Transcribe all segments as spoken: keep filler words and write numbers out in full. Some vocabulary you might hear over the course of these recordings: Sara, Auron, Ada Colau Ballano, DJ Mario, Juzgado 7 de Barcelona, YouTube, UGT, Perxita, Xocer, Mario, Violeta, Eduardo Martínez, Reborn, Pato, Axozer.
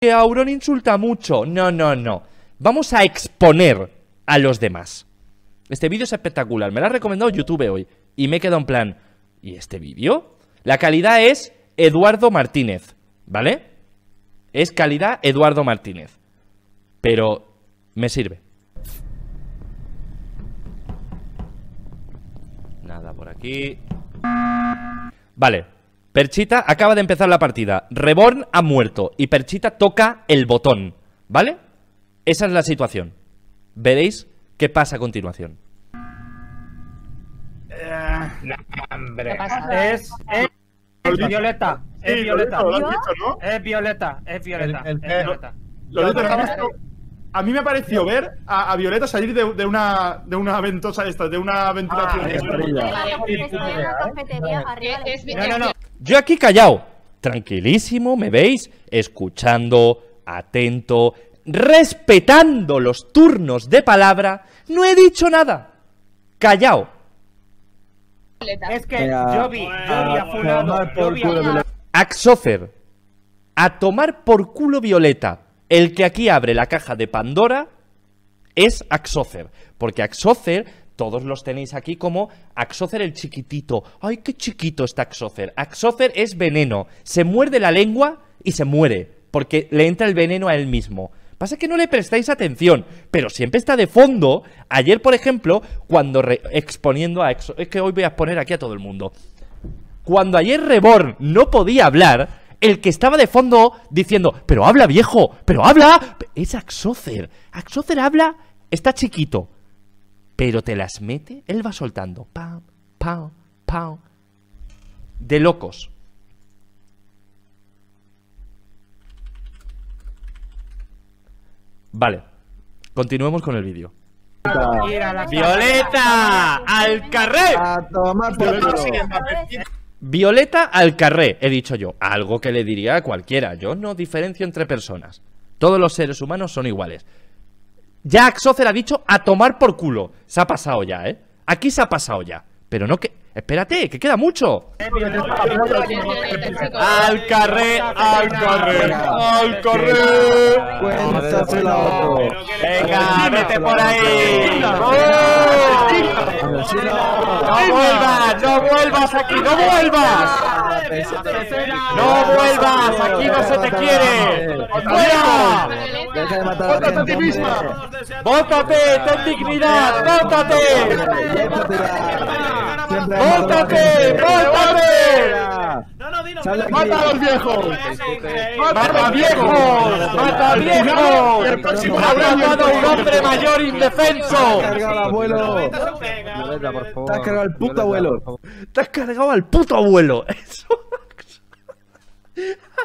que Auron insulta mucho. No, no, no. Vamos a exponer a los demás. Este vídeo es espectacular. Me lo ha recomendado YouTube hoy. Y me he quedado en plan... ¿Y este vídeo? La calidad es Eduardo Martínez, ¿vale? Es calidad Eduardo Martínez. Pero me sirve. Nada por aquí. Vale. Perxita acaba de empezar la partida. Reborn ha muerto. Y Perxita toca el botón, ¿vale? Esa es la situación. Veréis qué pasa a continuación. No, hombre. Es, es, es Violeta. Es sí, Violeta. Lo has dicho, ¿no? Es Violeta. Es Violeta. El, el, es Violeta. Lo, lo Violeta visto, a mí me ha parecido ver a, a Violeta salir de, de una de una ventosa esta, de una ventilación. Ah, es es, no, no, no. Yo aquí callado, tranquilísimo, me veis, escuchando, atento, respetando los turnos de palabra, no he dicho nada. Callado. Es que Mira, yo vi, yo vi a fulano, yo vi a... Axozer, a tomar por culo Violeta. El que aquí abre la caja de Pandora es Axozer. Porque Axozer, todos los tenéis aquí como Axozer el chiquitito. Ay, qué chiquito está Axozer. Axozer es veneno, se muerde la lengua y se muere, porque le entra el veneno a él mismo. Pasa que no le prestáis atención, pero siempre está de fondo. Ayer, por ejemplo, cuando re exponiendo a Exo... Es que hoy voy a exponer aquí a todo el mundo. Cuando ayer Reborn no podía hablar, el que estaba de fondo diciendo, pero habla, viejo, pero habla, es Axozer. Axozer habla, está chiquito, pero te las mete, él va soltando. Pam, pam, pam. De locos. Vale, continuemos con el vídeo. Violeta, Violeta al carré. A tomar por culo. Violeta al carré, he dicho yo. Algo que le diría a cualquiera. Yo no diferencio entre personas. Todos los seres humanos son iguales. Ya Axozer ha dicho a tomar por culo. Se ha pasado ya, ¿eh? Aquí se ha pasado ya. Pero no que... Espérate, que queda mucho. Al carré, al carré, al carré. Venga, vete por ahí. No vuelvas, no vuelvas aquí, no vuelvas. No vuelvas, aquí no se te quiere. ¡Fuera! ¡Bótate a ti misma! ¡Bótate, ten dignidad! ¡Bótate! ¡Mórtate! ¡Mórtate! No, no, dilo, ¡mata a los viejos! ¡Mata a viejos! ¡Mata a viejos! ¡El próximo ha matado a un hombre mayor indefenso! ¡Te has cargado al abuelo! ¡Te has cargado al puto abuelo! ¡Te has cargado al puto abuelo! ¡Eso!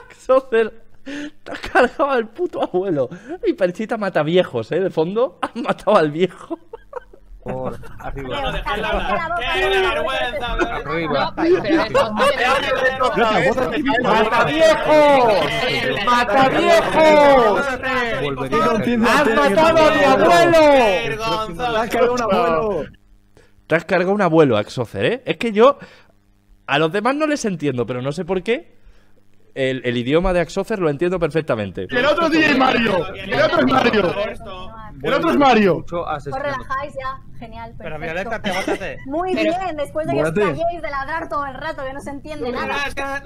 ¡Axozer! ¡Te has cargado al puto abuelo! Mi Perxita mata viejos, ¿eh? De fondo, has matado al viejo. Por arriba. No, arriba. ¡Mata viejos! ¡Mata viejos! ¡Has matado a mi abuelo! Te has cargado un abuelo, Axozer, ¿eh? Es que yo a los demás no les entiendo, pero no sé por qué. El, el idioma de Axozer lo entiendo perfectamente. El otro D J Mario. El otro es Mario. El otro es Mario. Os relajáis ya. Genial. Pero Violeta, te bótate. Muy bien, después de que os calléis de ladrar todo el rato, que no se entiende nada.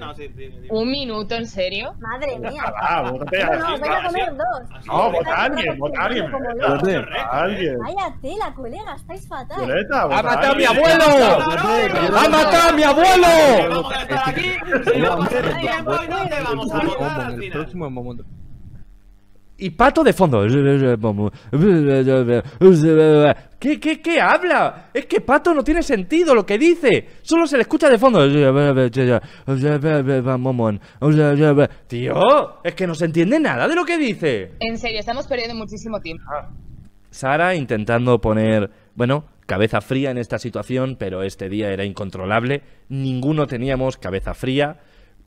No, sí, sí, sí. ¿Un minuto, en serio? Madre mía. Ah, bótate. No, no, ven a comer dos. No, bota a alguien, bota a alguien. Cállate, la colega, estáis fatal. Violeta, ¡ha matado a mi abuelo! ¡Ha matado a mi abuelo! ¡Vamos a estar aquí! Vamos a votar al final. Y Pato de fondo. ¿Qué, qué, qué habla? Es que Pato no tiene sentido lo que dice. Solo se le escucha de fondo. Tío, es que no se entiende nada de lo que dice. En serio, estamos perdiendo muchísimo tiempo. Sara intentando poner, bueno, cabeza fría en esta situación, pero este día era incontrolable. Ninguno teníamos cabeza fría.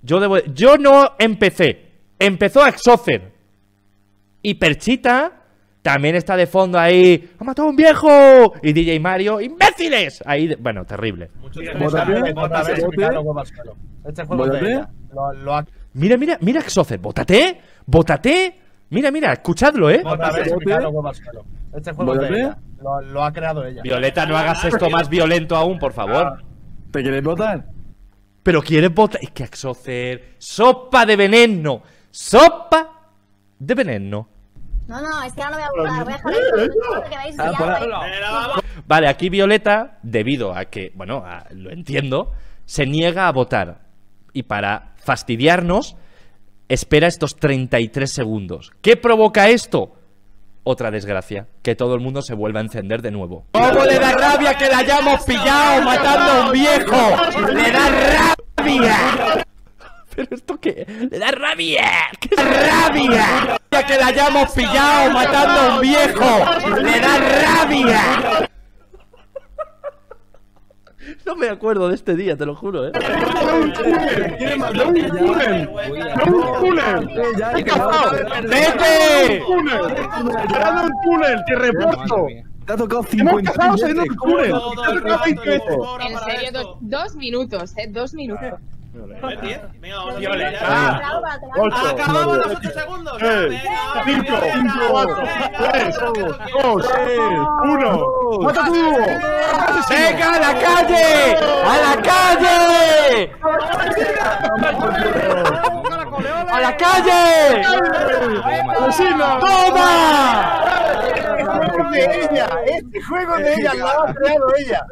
Yo debo... Yo no empecé. Empezó Axozer. Y Perxita también está de fondo ahí. ¡Ha matado a un viejo! Y D J Mario, ¡imbéciles! Ahí, de... bueno, terrible. Mucho tiempo. ¿Votaste? ¿Votaste? ¿Votaste? ¿Votaste? ¿Votaste? ¿Votaste? ¿Votaste? ¿Votaste? Mira, mira, mira, Xocer, bótate, bótate. Mira, mira, escuchadlo, eh. Otra vez, este juego de ella. Lo, lo ha creado ella. Violeta, no hagas esto más violento aún, por favor. ¿Te quieres votar? Pero quieres votar. Es que Axozer. Sopa de veneno. Sopa de veneno. No, no, es que ahora no voy a votar. Voy a dejar esto. Ah, pues, no. Vale, aquí Violeta, debido a que, bueno, a, lo entiendo, se niega a votar. Y para fastidiarnos, espera estos treinta y tres segundos. ¿Qué provoca esto? Otra desgracia, que todo el mundo se vuelva a encender de nuevo. ¿Cómo le da rabia que la hayamos pillado matando a un viejo? ¡Le da rabia! ¿Pero esto qué? ¡Le da rabia! ¡Qué rabia! ¡Que la hayamos pillado matando a un viejo! ¡Le da rabia! No me acuerdo de este día, te lo juro, eh. ¡Quiere matar a un culé! ¡No un culé! ¡He cazado! ¡Vete! ¡Llegado un túnel! ¡Te reporto! ¡Te ha tocado cincuenta! ¡Hemos cazado saliendo del túnel! ¡Te ha tocado veinte veces! En serio, dos minutos, eh. Dos minutos. Venga, ahora. ¡Violeta! ¡Acabamos los ocho segundos! ¡cinco, cuatro, tres, dos, uno! ¡Mata tu dúo! ¡Venga, a la calle! ¡A la calle! ¡A la calle! ¡Toma! ¡Este juego de ella lo ha creado ella!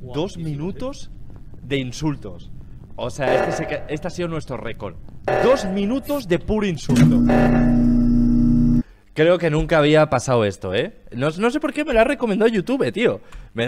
Dos minutos de insultos. O sea, este, se, este ha sido nuestro récord. Dos minutos de puro insulto. Creo que nunca había pasado esto, ¿eh? No, no sé por qué me lo ha recomendado YouTube, tío. Me